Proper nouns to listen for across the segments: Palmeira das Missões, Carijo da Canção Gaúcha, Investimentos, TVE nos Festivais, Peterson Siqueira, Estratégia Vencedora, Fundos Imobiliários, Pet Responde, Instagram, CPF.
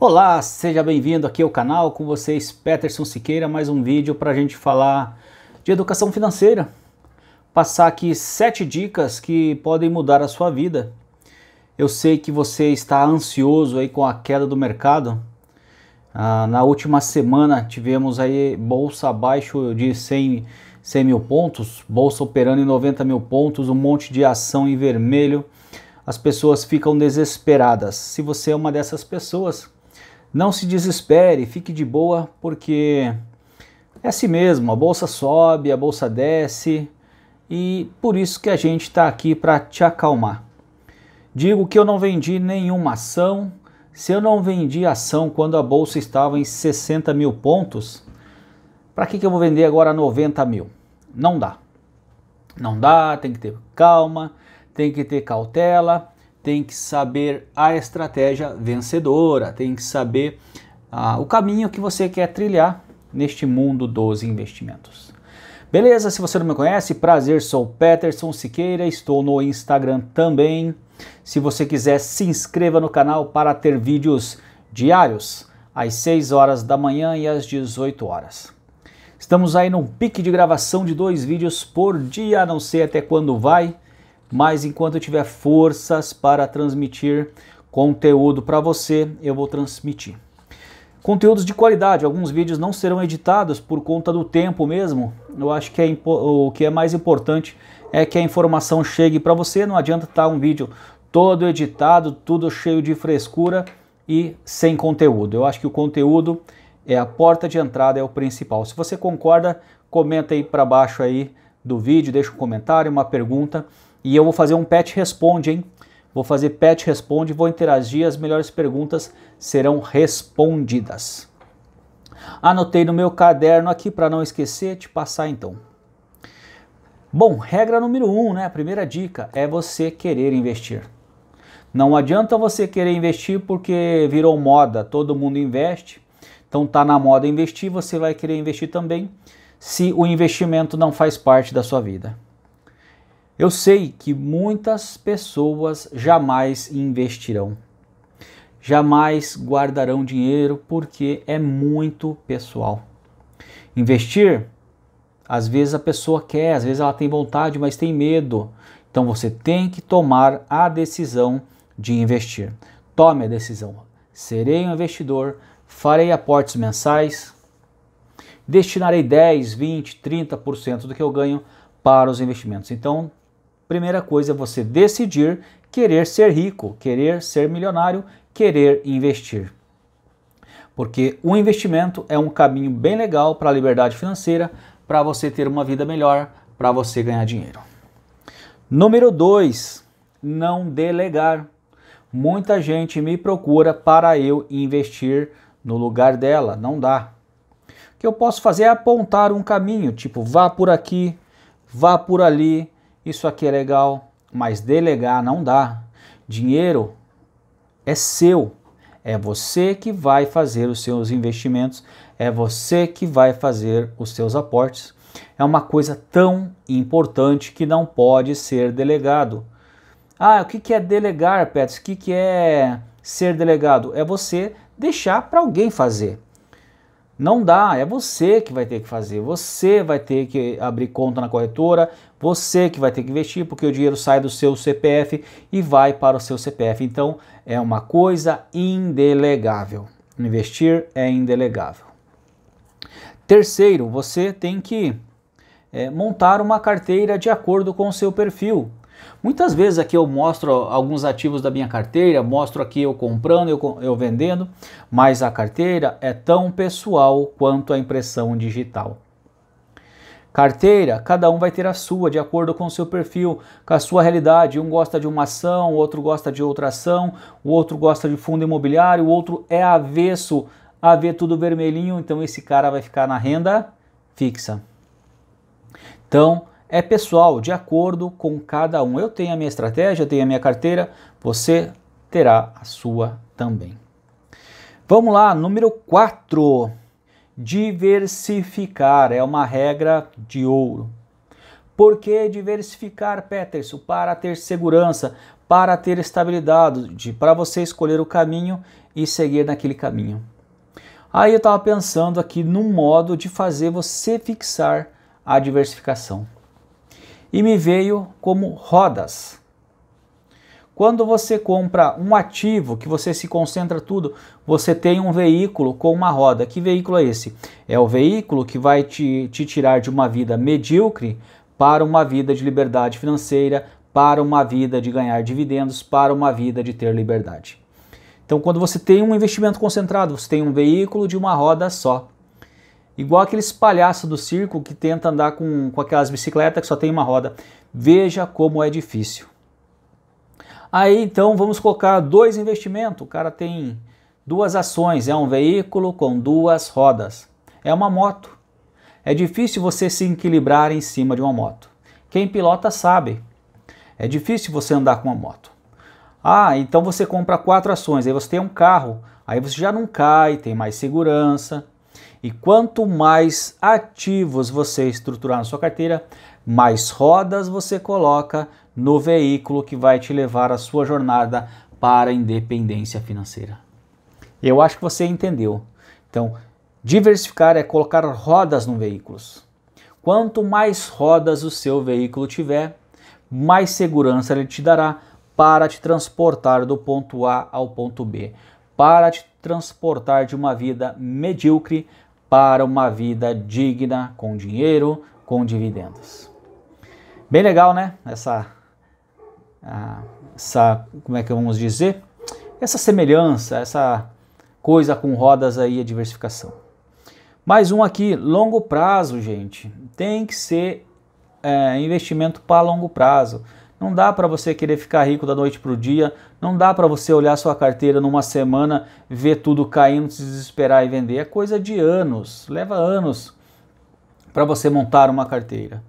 Olá, seja bem-vindo aqui ao canal, com vocês Peterson Siqueira, mais um vídeo para a gente falar de educação financeira, passar aqui 7 dicas que podem mudar a sua vida. Eu sei que você está ansioso aí com a queda do mercado. Na última semana tivemos aí bolsa abaixo de 100 mil pontos, bolsa operando em 90 mil pontos, um monte de ação em vermelho, as pessoas ficam desesperadas. Se você é uma dessas pessoas, não se desespere, fique de boa, porque é assim mesmo, a bolsa sobe, a bolsa desce, e por isso que a gente está aqui para te acalmar. Digo que eu não vendi nenhuma ação. Se eu não vendi ação quando a bolsa estava em 60 mil pontos, para que eu vou vender agora 90 mil? Não dá. Não dá, tem que ter calma, tem que ter cautela, tem que saber a estratégia vencedora, tem que saber o caminho que você quer trilhar neste mundo dos investimentos. Beleza? Se você não me conhece, prazer, sou Peterson Siqueira, estou no Instagram também. Se você quiser, se inscreva no canal para ter vídeos diários, às 6 horas da manhã e às 18 horas. Estamos aí num pique de gravação de 2 vídeos por dia, não sei até quando vai, mas enquanto eu tiver forças para transmitir conteúdo para você, eu vou transmitir. Conteúdos de qualidade, alguns vídeos não serão editados por conta do tempo mesmo. Eu acho que o que é mais importante é que a informação chegue para você, não adianta estar um vídeo todo editado, tudo cheio de frescura e sem conteúdo. Eu acho que o conteúdo é a porta de entrada, é o principal. Se você concorda, comenta aí para baixo aí do vídeo, deixa um comentário, uma pergunta, e eu vou fazer um Pet Responde, hein? Vou fazer Pet Responde, vou interagir, as melhores perguntas serão respondidas. Anotei no meu caderno aqui para não esquecer de passar então. Bom, regra número 1, né? A primeira dica é você querer investir. Não adianta você querer investir porque virou moda, todo mundo investe. Então tá na moda investir, você vai querer investir também, se o investimento não faz parte da sua vida. Eu sei que muitas pessoas jamais investirão, jamais guardarão dinheiro porque é muito pessoal. Investir, às vezes a pessoa quer, às vezes ela tem vontade, mas tem medo. Então você tem que tomar a decisão de investir. Tome a decisão. Serei um investidor, farei aportes mensais, destinarei 10, 20, 30% do que eu ganho para os investimentos. Então, primeira coisa é você decidir querer ser rico, querer ser milionário, querer investir. Porque o investimento é um caminho bem legal para a liberdade financeira, para você ter uma vida melhor, para você ganhar dinheiro. Número 2, não delegar. Muita gente me procura para eu investir no lugar dela, não dá. O que eu posso fazer é apontar um caminho, tipo, vá por aqui, vá por ali, isso aqui é legal, mas delegar não dá. Dinheiro é seu, é você que vai fazer os seus investimentos, é você que vai fazer os seus aportes. É uma coisa tão importante que não pode ser delegado. Ah, o que é delegar, Pets? O que é ser delegado? É você deixar para alguém fazer. Não dá, é você que vai ter que fazer, você vai ter que abrir conta na corretora, você que vai ter que investir, porque o dinheiro sai do seu CPF e vai para o seu CPF. Então, é uma coisa indelegável. Investir é indelegável. Terceiro, você tem que montar uma carteira de acordo com o seu perfil. Muitas vezes aqui eu mostro alguns ativos da minha carteira, mostro aqui eu comprando, eu vendendo, mas a carteira é tão pessoal quanto a impressão digital. Carteira, cada um vai ter a sua, de acordo com o seu perfil, com a sua realidade. Um gosta de uma ação, o outro gosta de outra ação, o outro gosta de fundo imobiliário, o outro é avesso a ver tudo vermelhinho, então esse cara vai ficar na renda fixa. Então, é pessoal, de acordo com cada um. Eu tenho a minha estratégia, eu tenho a minha carteira, você terá a sua também. Vamos lá, número 4. Diversificar é uma regra de ouro. Por que diversificar, Peterson? Para ter segurança, para ter estabilidade, para você escolher o caminho e seguir naquele caminho. Aí eu estava pensando aqui num modo de fazer você fixar a diversificação. E me veio como rodas. Quando você compra um ativo, que você se concentra tudo, você tem um veículo com uma roda. Que veículo é esse? É o veículo que vai te tirar de uma vida medíocre para uma vida de liberdade financeira, para uma vida de ganhar dividendos, para uma vida de ter liberdade. Então, quando você tem um investimento concentrado, você tem um veículo de uma roda só. Igual aqueles palhaços do circo que tenta andar com aquelas bicicletas que só tem uma roda. Veja como é difícil. Aí, então, vamos colocar dois investimentos. O cara tem duas ações, é um veículo com duas rodas. É uma moto. É difícil você se equilibrar em cima de uma moto. Quem pilota sabe. É difícil você andar com uma moto. Ah, então você compra 4 ações, aí você tem um carro, aí você já não cai, tem mais segurança. E quanto mais ativos você estruturar na sua carteira, mais rodas você coloca no veículo que vai te levar a sua jornada para a independência financeira. Eu acho que você entendeu. Então, diversificar é colocar rodas no veículo. Quanto mais rodas o seu veículo tiver, mais segurança ele te dará, para te transportar do ponto A ao ponto B, para te transportar de uma vida medíocre para uma vida digna, com dinheiro, com dividendos. Bem legal, né? Como é que vamos dizer? Essa semelhança, essa coisa com rodas aí, a diversificação. Mais um aqui, longo prazo, gente. Tem que ser investimento para longo prazo. Não dá para você querer ficar rico da noite para o dia, não dá para você olhar sua carteira numa semana, ver tudo caindo, se desesperar e vender. É coisa de anos, leva anos para você montar uma carteira.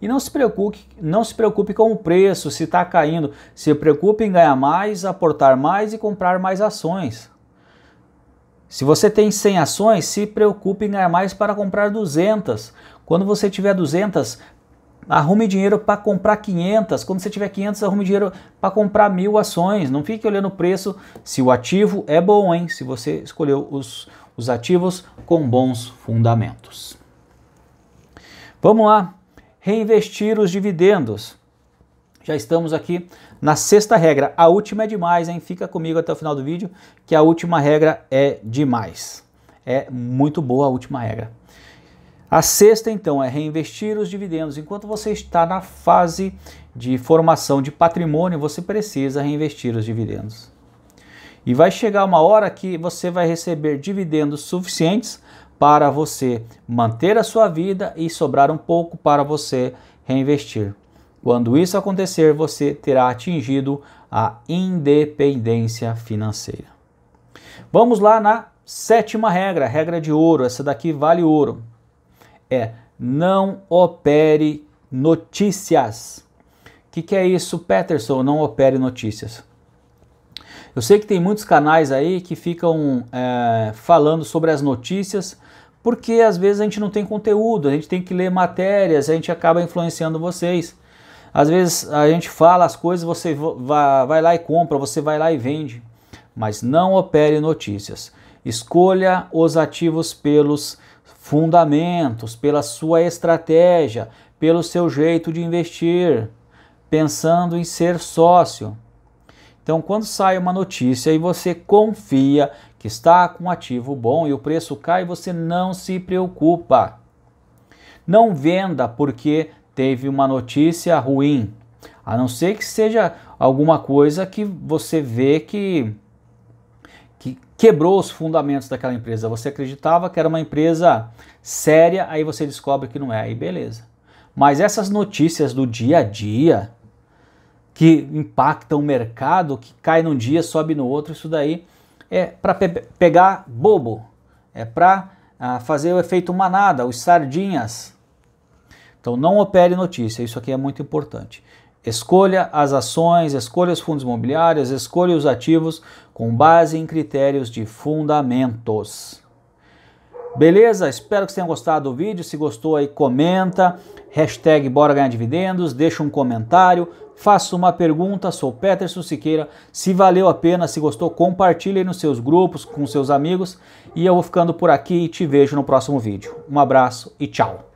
E não se preocupe com o preço, se está caindo, se preocupe em ganhar mais, aportar mais e comprar mais ações. Se você tem 100 ações, se preocupe em ganhar mais para comprar 200. Quando você tiver 200, arrume dinheiro para comprar 500, quando você tiver 500, arrume dinheiro para comprar 1000 ações. Não fique olhando o preço, se o ativo é bom, hein? Se você escolheu os ativos com bons fundamentos. Vamos lá, reinvestir os dividendos. Já estamos aqui na 6ª regra, a última é demais, hein? Fica comigo até o final do vídeo, que a última regra é demais. É muito boa a última regra. A 6ª, então, é reinvestir os dividendos. Enquanto você está na fase de formação de patrimônio, você precisa reinvestir os dividendos. E vai chegar uma hora que você vai receber dividendos suficientes para você manter a sua vida e sobrar um pouco para você reinvestir. Quando isso acontecer, você terá atingido a independência financeira. Vamos lá na 7ª regra, regra de ouro. Essa daqui vale ouro. É, não opere notícias. Que é isso, Peterson? Não opere notícias. Eu sei que tem muitos canais aí que ficam falando sobre as notícias, porque às vezes a gente não tem conteúdo, a gente tem que ler matérias, a gente acaba influenciando vocês. Às vezes a gente fala as coisas, você vai lá e compra, você vai lá e vende. Mas não opere notícias. Escolha os ativos pelos fundamentos, pela sua estratégia, pelo seu jeito de investir, pensando em ser sócio. Então, quando sai uma notícia e você confia que está com um ativo bom e o preço cai, você não se preocupa. Não venda porque teve uma notícia ruim, a não ser que seja alguma coisa que você vê que quebrou os fundamentos daquela empresa. Você acreditava que era uma empresa séria, aí você descobre que não é, aí beleza. Mas essas notícias do dia a dia, que impactam o mercado, que cai num dia, sobe no outro, isso daí é para pegar bobo, é para fazer o efeito manada, os sardinhas. Então não opere notícia, isso aqui é muito importante. Escolha as ações, escolha os fundos imobiliários, escolha os ativos com base em critérios de fundamentos. Beleza? Espero que vocês tenham gostado do vídeo. Se gostou aí, comenta. #BoraGanharDividendos, deixa um comentário, faço uma pergunta, sou Peterson Siqueira, se valeu a pena, se gostou, compartilhe aí nos seus grupos, com seus amigos, e eu vou ficando por aqui e te vejo no próximo vídeo. Um abraço e tchau!